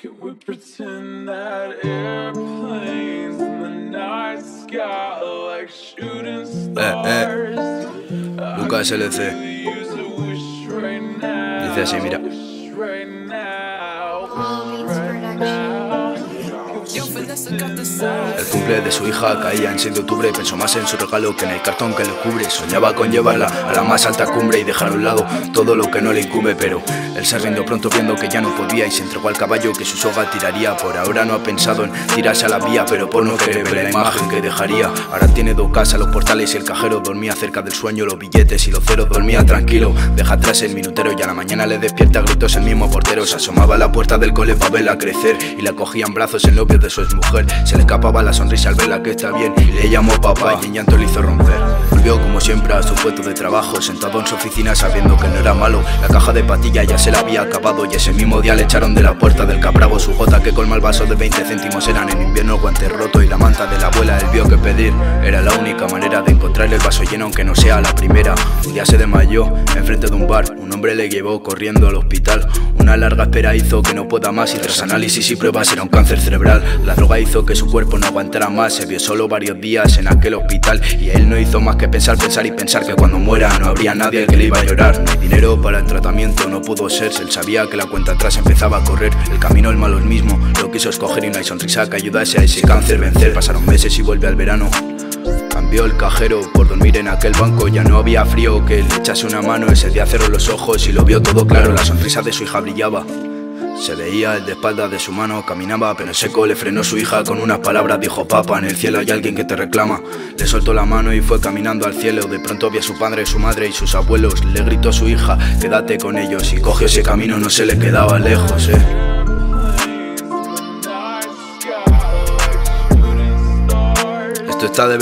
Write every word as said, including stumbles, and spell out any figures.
Could we pretend that airplanes in the night sky are like shooting stars? Eh, eh. Lucas L C. Dice así, mira. El cumple de su hija caía en seis de octubre. Pensó más en su regalo que en el cartón que lo cubre. Soñaba con llevarla a la más alta cumbre y dejar a un lado todo lo que no le incumbe. Pero él se rindió pronto viendo que ya no podía y se entregó al caballo que su soga tiraría. Por ahora no ha pensado en tirarse a la vía, pero por no querer ver la imagen que dejaría. Ahora tiene dos casas, los portales y el cajero. Dormía cerca del sueño, los billetes y los ceros. Dormía tranquilo, deja atrás el minutero. Y a la mañana le despierta a gritos el mismo portero. Se asomaba a la puerta del cole para verla crecer y la cogía en brazos el novio de su exmujer. Se le escapaba la sonrisa al verla que está bien y le llamó papá y en llanto le hizo romper. Volvió como siempre a su puesto de trabajo, sentado en su oficina sabiendo que no era malo. La caja de patilla ya se la había acabado y ese mismo día le echaron de la puerta del Capravo. Su gota que colma el vaso de veinte céntimos eran en invierno guantes rotos y la manta de la abuela. Él vio que pedir era la única manera de encontrar el vaso lleno aunque no sea la primera. Un día se desmayó enfrente de un bar, un hombre le llevó corriendo al hospital. Una larga espera hizo que no pueda más y tras análisis y pruebas era un cáncer cerebral. La droga hizo que su cuerpo no aguantara más, se vio solo varios días en aquel hospital y él no hizo más que pensar, pensar y pensar que cuando muera no habría nadie que le iba a llorar. No hay dinero para el tratamiento, no pudo ser, él sabía que la cuenta atrás empezaba a correr. El camino, el malo, el mismo, lo quiso escoger y no hay sonrisa que ayudase a ese cáncer vencer. Pasaron meses y vuelve al verano. Cambió el cajero por dormir en aquel banco. Ya no había frío que le echase una mano. Ese día cerró los ojos y lo vio todo claro. La sonrisa de su hija brillaba, se veía el de espaldas de su mano. Caminaba pero seco, le frenó su hija con unas palabras. Dijo: papá, en el cielo hay alguien que te reclama. Le soltó la mano y fue caminando al cielo. De pronto vio a su padre, su madre y sus abuelos. Le gritó a su hija: quédate con ellos. Y cogió ese camino, no se le quedaba lejos, eh Esto está de